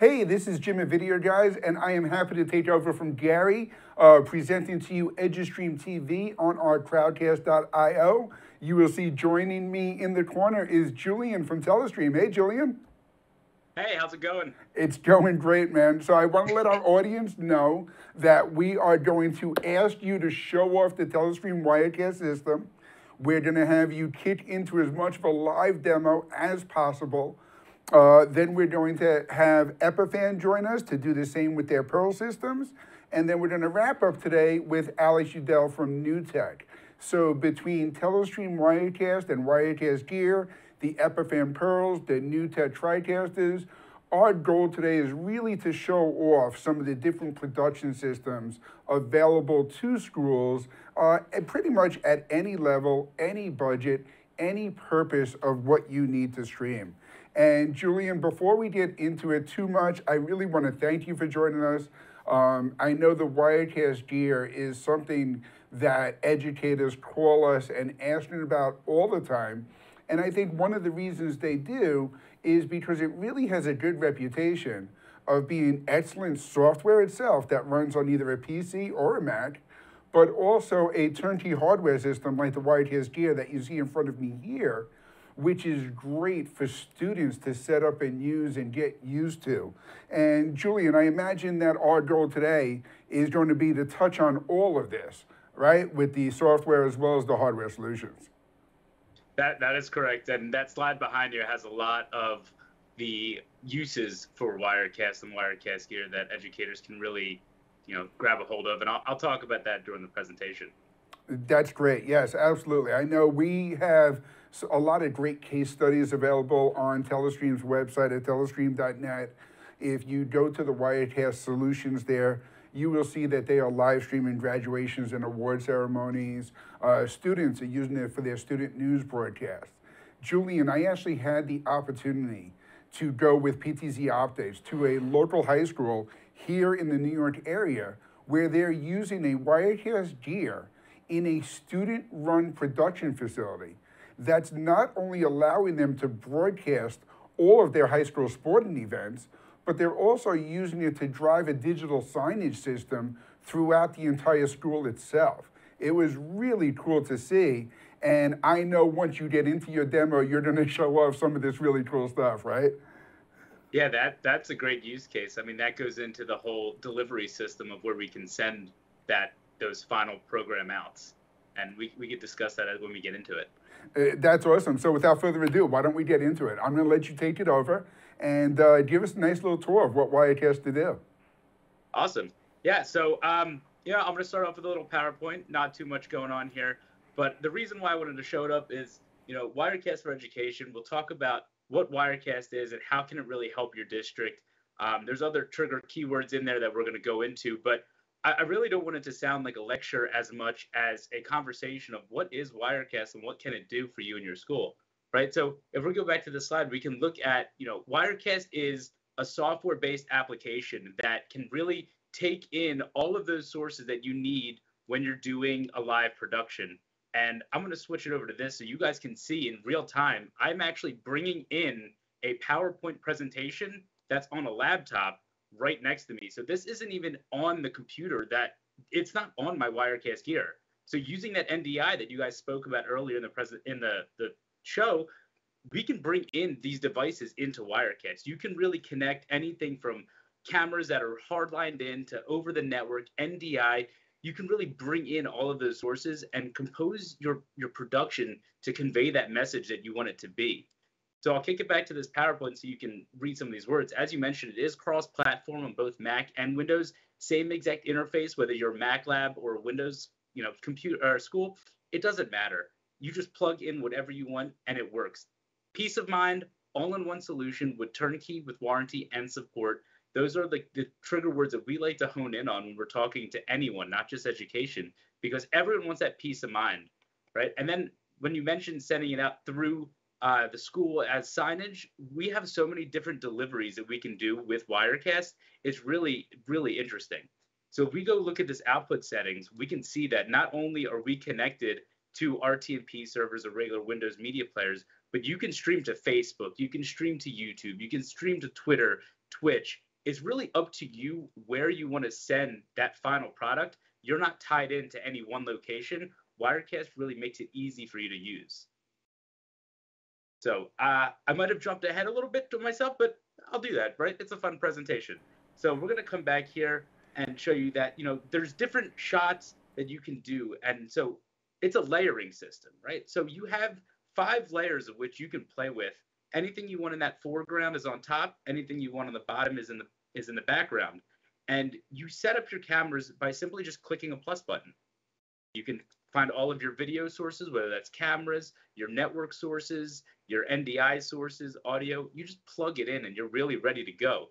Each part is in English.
Hey, this is Jim at Videoguys, and I am happy to take over from Gary, presenting to you eduStreamTV on our Crowdcast.io. You will see joining me in the corner is Julian from Telestream. Hey, Julian. Hey, how's it going? It's going great, man. So I want to let our audience know that we are going to ask you to show off the Telestream Wirecast system. We're going to have you kick into as much of a live demo as possible. Then we're going to have Epiphan join us to do the same with their Pearl systems. And then we're going to wrap up today with Alex Udell from NewTek. So between Telestream Wirecast and Wirecast Gear, the Epiphan Pearls, the NewTek TriCasters, our goal today is really to show off some of the different production systems available to schools pretty much at any level, any budget, any purpose of what you need to stream. And Julian, before we get into it too much, I really want to thank you for joining us. I know the Wirecast Gear is something that educators call us and ask about all the time. And I think one of the reasons they do is because it really has a good reputation of being excellent software itself that runs on either a PC or a Mac, but also a turnkey hardware system like the Wirecast Gear that you see in front of me here, which is great for students to set up and use and get used to. And Julian, I imagine that our goal today is going to be to touch on all of this, right, with the software as well as the hardware solutions. That is correct, and that slide behind you has a lot of the uses for Wirecast and Wirecast Gear that educators can really, grab a hold of, and I'll talk about that during the presentation. That's great. Yes, absolutely. I know we have a lot of great case studies available on Telestream's website at telestream.net. If you go to the Wirecast solutions there, you will see that they are live streaming graduations and award ceremonies. Students are using it for their student news broadcasts. Julian, I actually had the opportunity to go with PTZ Optics to a local high school here in the New York area where they're using a Wirecast Gear in a student-run production facility that's not only allowing them to broadcast all of their high school sporting events, but they're also using it to drive a digital signage system throughout the entire school itself. It was really cool to see, and I know once you get into your demo, you're going to show off some of this really cool stuff, right? Yeah, that's a great use case. I mean, that goes into the whole delivery system of where we can send those final program outs, and we could discuss that when we get into it. That's awesome. So without further ado, why don't we get into it? I'm going to let you take it over and give us a nice little tour of what Wirecast to do. Awesome. Yeah, so I'm going to start off with a little PowerPoint, not too much going on here. But the reason why I wanted to show it up is, Wirecast for Education. We'll talk about what Wirecast is and how can it really help your district. There's other trigger keywords in there that we're going to go into, but I really don't want it to sound like a lecture as much as a conversation of what is Wirecast and what can it do for you in your school, right? So if we go back to the slide, we can look at, Wirecast is a software-based application that can really take in all of those sources that you need when you're doing a live production. And I'm going to switch it over to this so you guys can see in real time, I'm actually bringing in a PowerPoint presentation that's on a laptop right next to me. So this isn't even on the computer, that it's not on my Wirecast Gear. So using that NDI that you guys spoke about earlier in the show, we can bring in these devices into Wirecast. You can really connect anything from cameras that are hardlined in to over the network, NDI. You can really bring in all of those sources and compose your production to convey that message that you want it to be. So I'll kick it back to this PowerPoint so you can read some of these words. As you mentioned, it is cross-platform on both Mac and Windows. Same exact interface, whether you're Mac lab or Windows, computer or school, it doesn't matter. You just plug in whatever you want and it works. Peace of mind, all-in-one solution with turnkey, with warranty and support. Those are the trigger words that we like to hone in on when we're talking to anyone, not just education, because everyone wants that peace of mind, right? And then when you mentioned sending it out through the school as signage, we have so many different deliveries that we can do with Wirecast. It's really, really interesting. So if we go look at this output settings, we can see that not only are we connected to RTP servers or regular Windows media players, but you can stream to Facebook, you can stream to YouTube, you can stream to Twitter, Twitch, is really up to you where you want to send that final product. You're not tied into any one location. Wirecast really makes it easy for you to use. So I might have jumped ahead a little bit to myself, but I'll do that, right? It's a fun presentation. So we're going to come back here and show you that, you know, there's different shots that you can do. And so it's a layering system, right? So you have 5 layers of which you can play with. Anything you want in that foreground is on top. Anything you want on the bottom is in the background. And you set up your cameras by simply just clicking a plus button. You can find all of your video sources, whether that's cameras, your network sources, your NDI sources, audio. You just plug it in and you're really ready to go.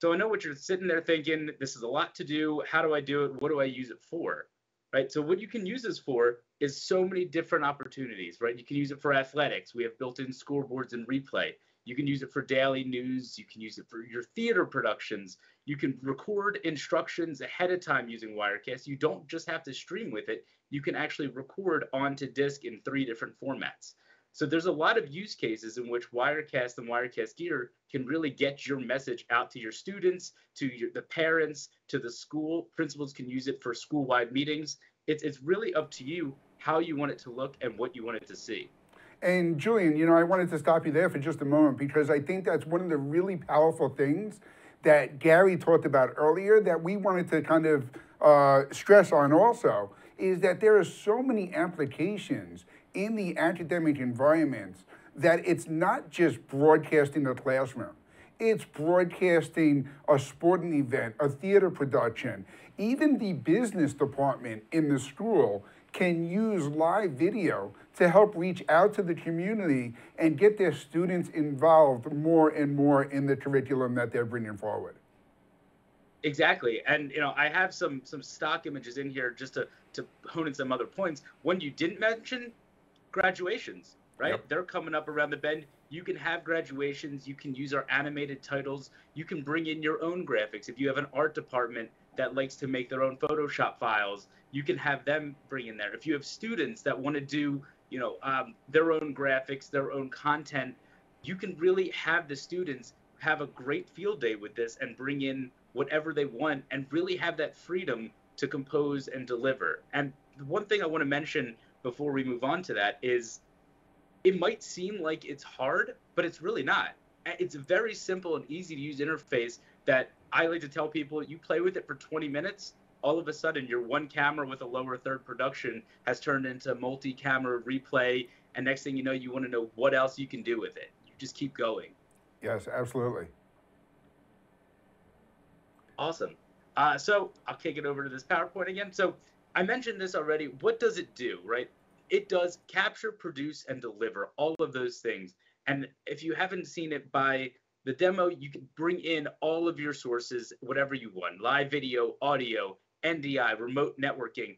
So I know what you're sitting there thinking, this is a lot to do. How do I do it? What do I use it for? Right? So what you can use this for is so many different opportunities, right? You can use it for athletics. We have built-in scoreboards and replay. You can use it for daily news. You can use it for your theater productions. You can record instructions ahead of time using Wirecast. You don't just have to stream with it. You can actually record onto disk in 3 different formats. So there's a lot of use cases in which Wirecast and Wirecast Gear can really get your message out to your students, to the parents, to the school. Principals can use it for school-wide meetings. It's really up to you how you want it to look and what you want it to see. And Julian, you know, I wanted to stop you there for just a moment because I think that's one of the really powerful things that Gary talked about earlier that we wanted to kind of stress on also is that there are so many applications in the academic environments that it's not just broadcasting the classroom. It's broadcasting a sporting event, a theater production. Even the business department in the school can use live video to help reach out to the community and get their students involved more and more in the curriculum that they're bringing forward. Exactly. And, you know, I have some stock images in here just to hone in some other points. One you didn't mention, graduations, right? Yep. They're coming up around the bend. You can have graduations. You can use our animated titles. You can bring in your own graphics. If you have an art department that likes to make their own Photoshop files, you can have them bring in there. If you have students that want to do, you know, their own graphics, their own content, you can really have the students have a great field day with this and bring in whatever they want and really have that freedom to compose and deliver. And one thing I want to mention before we move on to that is it might seem like it's hard, but it's really not. It's a very simple and easy to use interface that I like to tell people, you play with it for 20 minutes, all of a sudden your one camera with a lower third production has turned into multi-camera replay. And next thing you know, you want to know what else you can do with it. You just keep going. Yes, absolutely. Awesome. So I'll kick it over to this PowerPoint again. So I mentioned this already. What does it do, right? It does capture, produce, and deliver, all of those things. And if you haven't seen it by the demo, you can bring in all of your sources, whatever you want, live video, audio, NDI, remote networking.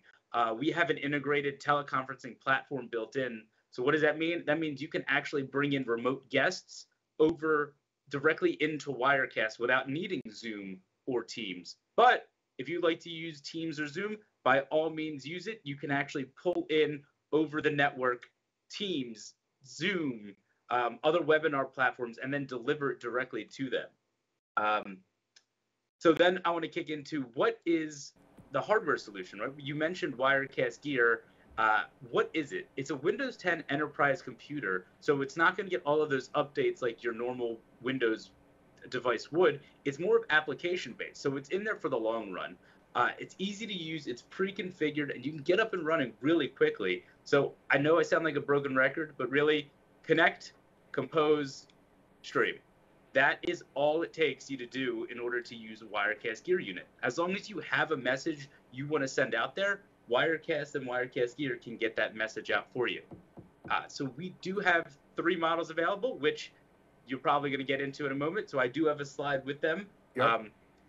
We have an integrated teleconferencing platform built in. So what does that mean? That means you can actually bring in remote guests over directly into Wirecast without needing Zoom or Teams. But if you'd like to use Teams or Zoom, by all means, use it. You can actually pull in over the network, Teams, Zoom, other webinar platforms, and then deliver it directly to them. So then I want to kick into what is the hardware solution, right? You mentioned Wirecast Gear. What is it? It's a Windows 10 enterprise computer, so it's not going to get all of those updates like your normal Windows device would. It's more of application-based, so it's in there for the long run. It's easy to use, it's pre-configured, and you can get up and running really quickly. So I know I sound like a broken record, but really connect, compose, stream. That is all it takes you to do in order to use a Wirecast Gear unit. As long as you have a message you want to send out there, Wirecast and Wirecast Gear can get that message out for you. So we do have 3 models available, which you're probably going to get into in a moment. So I do have a slide with them. Yep.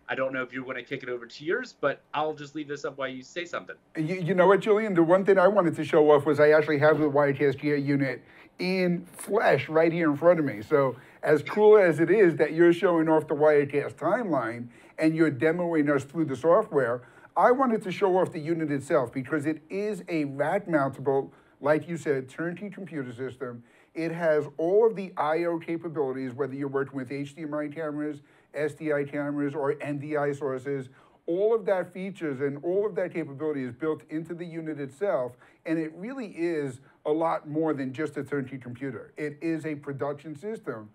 I don't know if you want to kick it over to yours, but I'll just leave this up while you say something. You know what, Julian? The one thing I wanted to show off was I actually have the Wirecast Gear unit in flesh right here in front of me. So as cool as it is that you're showing off the Wirecast timeline and you're demoing us through the software, I wanted to show off the unit itself because it is a rack-mountable, like you said, turnkey computer system. It has all of the I/O capabilities, whether you're working with HDMI cameras, SDI cameras, or NDI sources. All of that features and all of that capability is built into the unit itself, and it really is a lot more than just a turnkey computer. It is a production system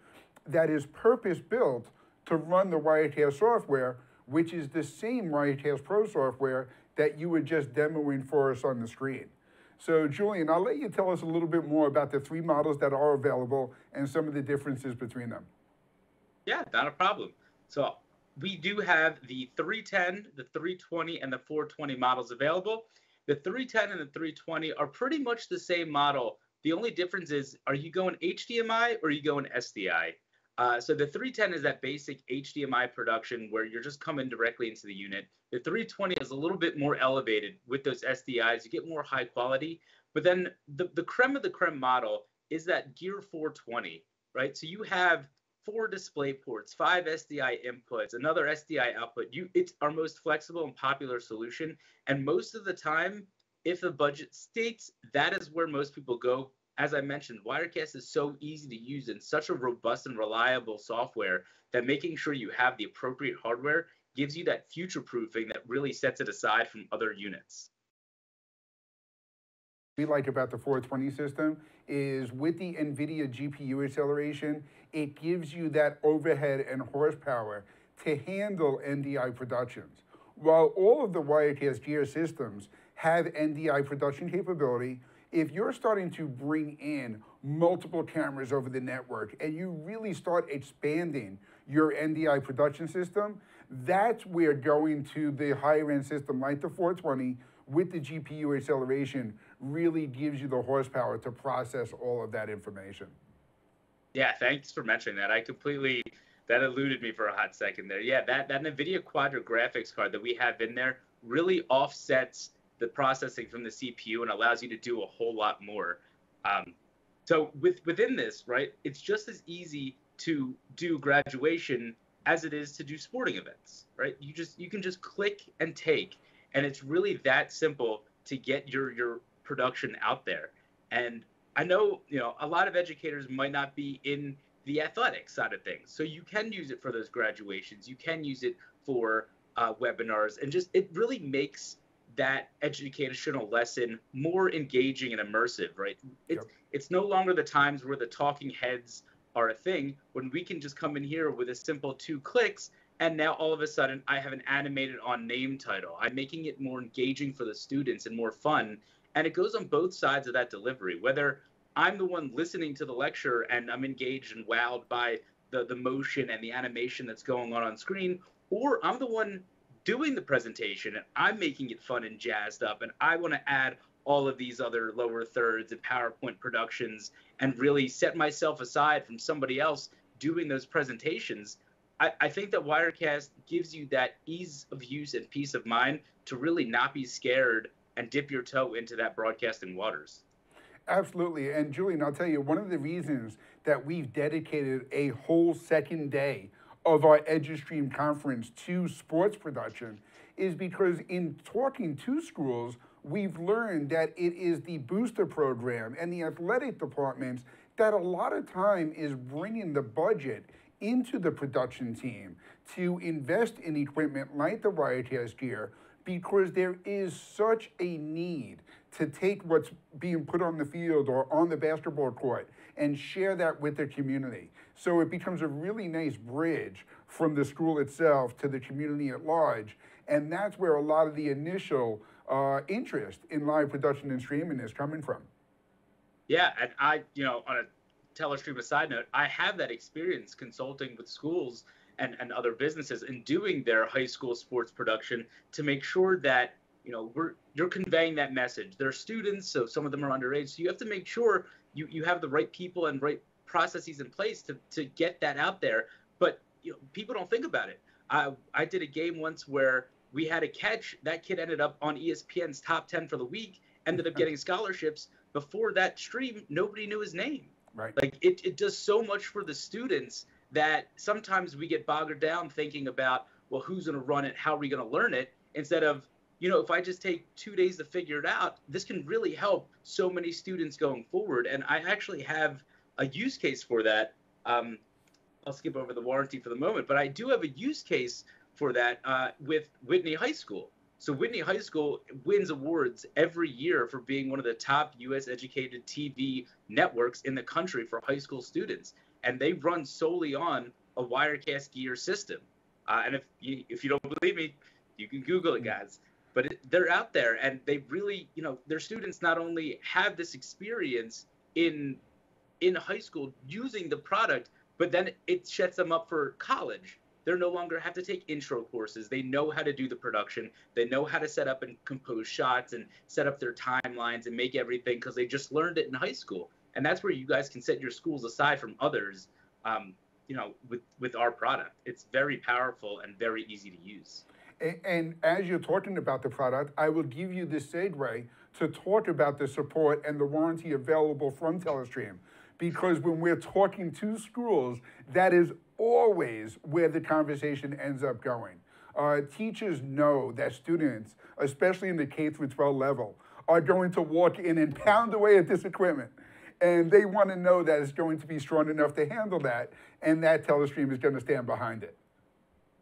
that is purpose-built to run the Wirecast software, which is the same Wirecast Pro software that you were just demoing for us on the screen. So, Julian, I'll let you tell us a little bit more about the three models that are available and some of the differences between them. Yeah, not a problem. So we do have the 310, the 320, and the 420 models available. The 310 and the 320 are pretty much the same model. The only difference is, are you going HDMI or are you going SDI? So the 310 is that basic HDMI production where you're just coming directly into the unit. The 320 is a little bit more elevated with those SDIs. You get more high quality. But then the creme of the creme model is that Gear 420, right? So you have 4 display ports, 5 SDI inputs, another SDI output. It's our most flexible and popular solution. And most of the time, if the budget states, that is where most people go. As I mentioned, Wirecast is so easy to use and such a robust and reliable software that making sure you have the appropriate hardware gives you that future-proofing that really sets it aside from other units. What we like about the 420 system is with the NVIDIA GPU acceleration, it gives you that overhead and horsepower to handle NDI productions. While all of the Wirecast Gear systems have NDI production capability, if you're starting to bring in multiple cameras over the network and you really start expanding your NDI production system, that's where going to the higher end system like the 420 with the GPU acceleration really gives you the horsepower to process all of that information. Yeah, thanks for mentioning that. That eluded me for a hot second there. Yeah, that NVIDIA Quadro graphics card that we have in there really offsets the processing from the CPU and allows you to do a whole lot more. So within this, right, it's just as easy to do graduation as it is to do sporting events, right? You can just click and take, and it's really that simple to get your production out there. And I know, you know, a lot of educators might not be in the athletic side of things, so you can use it for those graduations. You can use it for webinars, and just it really makes that educational lesson more engaging and immersive, right? It's no longer the times where the talking heads are a thing, when we can just come in here with a simple 2 clicks, and now all of a sudden I have an animated on name title. I'm making it more engaging for the students and more fun, and it goes on both sides of that delivery, whether I'm the one listening to the lecture and I'm engaged and wowed by the motion and the animation that's going on screen, or I'm the one doing the presentation and I'm making it fun and jazzed up and I want to add all of these other lower thirds and PowerPoint productions and really set myself aside from somebody else doing those presentations. I think that Wirecast gives you that ease of use and peace of mind to really not be scared and dip your toe into that broadcasting waters. Absolutely. And Julian, I'll tell you, one of the reasons that we've dedicated a whole second day of our EduStream conference to sports production is because in talking to schools, we've learned that it is the booster program and the athletic departments that a lot of time is bringing the budget into the production team to invest in equipment like the Wirecast Gear, because there is such a need to take what's being put on the field or on the basketball court and share that with the community. So it becomes a really nice bridge from the school itself to the community at large. And that's where a lot of the initial interest in live production and streaming is coming from. Yeah, and I, you know, on a Telestream side note, I have that experience consulting with schools and other businesses in doing their high school sports production to make sure that, you know, you're conveying that message. They're students, so some of them are underage. So you have to make sure you have the right people and right processes in place to get that out there. But you know, people don't think about it. I did a game once where we had a catch. That kid ended up on ESPN's top 10 for the week, ended up getting scholarships. Before that stream, nobody knew his name. Right. Like it does so much for the students that sometimes we get bogged down thinking about, well, who's going to run it? How are we going to learn it? Instead of, you know, if I just take 2 days to figure it out, this can really help so many students going forward. And I actually have a use case for that. I'll skip over the warranty for the moment, but I do have a use case for that with Whitney High School. So Whitney High School wins awards every year for being one of the top U.S. educated TV networks in the country for high school students. And they run solely on a Wirecast Gear system. And if you don't believe me, you can Google it, guys. But they're out there, and they really, you know, their students not only have this experience in high school using the product, but then it sets them up for college. They no longer have to take intro courses. They know how to do the production. They know how to set up and compose shots and set up their timelines and make everything because they just learned it in high school. And that's where you guys can set your schools aside from others, you know, with our product. It's very powerful and very easy to use. And as you're talking about the product, I will give you this segue to talk about the support and the warranty available from Telestream. Because when we're talking to schools, that is always where the conversation ends up going. Teachers know that students, especially in the K-12 level, are going to walk in and pound away at this equipment. And they want to know that it's going to be strong enough to handle that, and that Telestream is going to stand behind it.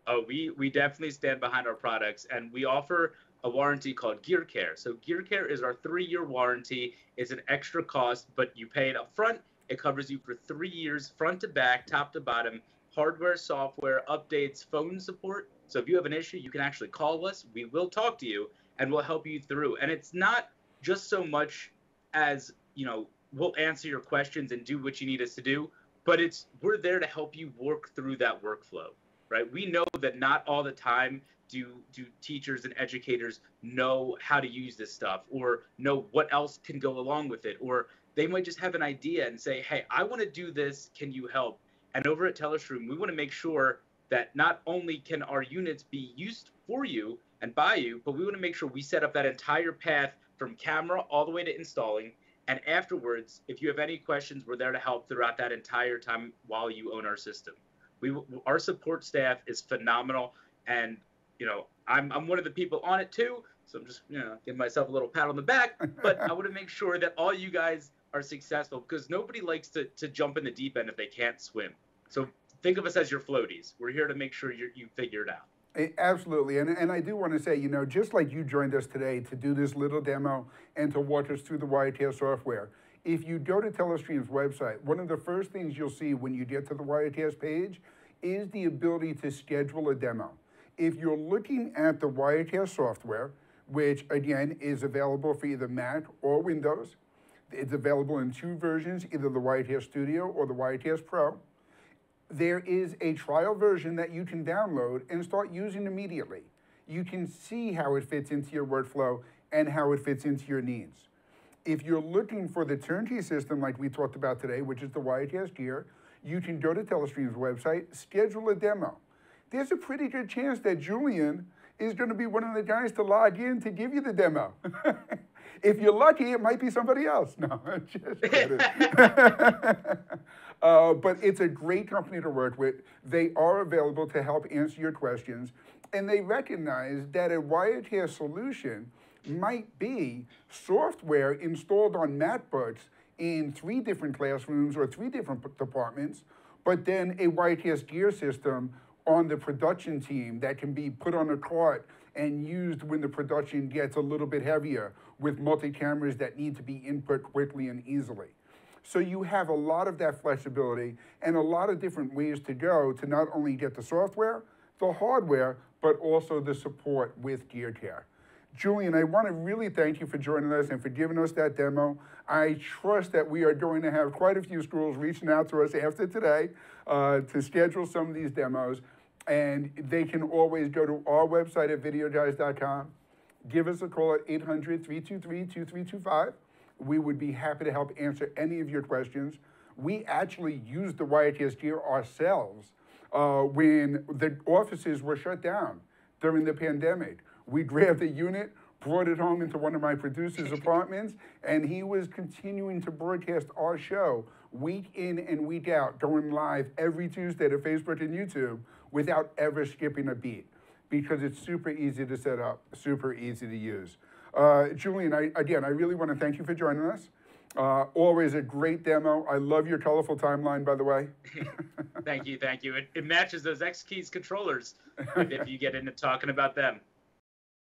Oh, we definitely stand behind our products, and we offer a warranty called Gear Care. So Gear Care is our 3-year warranty. It's an extra cost, but you pay it up front. It covers you for 3 years, front to back, top to bottom, hardware, software, updates, phone support. So if you have an issue, you can actually call us. We will talk to you, and we'll help you through. And it's not just so much as, you know, we'll answer your questions and do what you need us to do, but it's we're there to help you work through that workflow, right? We know that not all the time do teachers and educators know how to use this stuff or know what else can go along with it, or they might just have an idea and say, hey, I want to do this. Can you help? And over at Telestream, we want to make sure that not only can our units be used for you and by you, but we want to make sure we set up that entire path from camera all the way to installing. And afterwards, if you have any questions, we're there to help throughout that entire time while you own our system. Our support staff is phenomenal. And, you know, I'm one of the people on it, too. So I'm just, you know, giving myself a little pat on the back. But I want to make sure that all you guys are successful, because nobody likes to jump in the deep end if they can't swim. So think of us as your floaties. We're here to make sure you figure it out. Absolutely. And I do want to say, you know, just like you joined us today to do this little demo and to walk us through the Wirecast software, if you go to Telestream's website, one of the first things you'll see when you get to the Wirecast page is the ability to schedule a demo. If you're looking at the Wirecast software, which, again, is available for either Mac or Windows, it's available in 2 versions, either the Wirecast Studio or the Wirecast Pro. There is a trial version that you can download and start using immediately. You can see how it fits into your workflow and how it fits into your needs. If you're looking for the turnkey system like we talked about today, which is the Wirecast Gear, you can go to Telestream's website, schedule a demo. There's a pretty good chance that Julian is going to be one of the guys to log in to give you the demo. If you're lucky, it might be somebody else. No, just kidding. But it's a great company to work with. They are available to help answer your questions. And they recognize that a Wirecast solution might be software installed on MacBooks in 3 different classrooms or 3 different departments, but then a Wirecast Gear system on the production team that can be put on a cart and used when the production gets a little bit heavier with multi-cameras that need to be input quickly and easily. So you have a lot of that flexibility and a lot of different ways to go to not only get the software, the hardware, but also the support with Gear Care. Julian, I want to really thank you for joining us and for giving us that demo. I trust that we are going to have quite a few schools reaching out to us after today to schedule some of these demos. And they can always go to our website at videoguys.com. Give us a call at 800-323-2325. We would be happy to help answer any of your questions. We actually used the Wirecast Gear ourselves when the offices were shut down during the pandemic. We grabbed a unit, brought it home into one of my producers' apartments, and he was continuing to broadcast our show week in and week out, going live every Tuesday to Facebook and YouTube without ever skipping a beat, because it's super easy to set up, super easy to use. Julian, I really want to thank you for joining us. Always a great demo. I love your colorful timeline, by the way. Thank you. It matches those X-Keys controllers if you get into talking about them.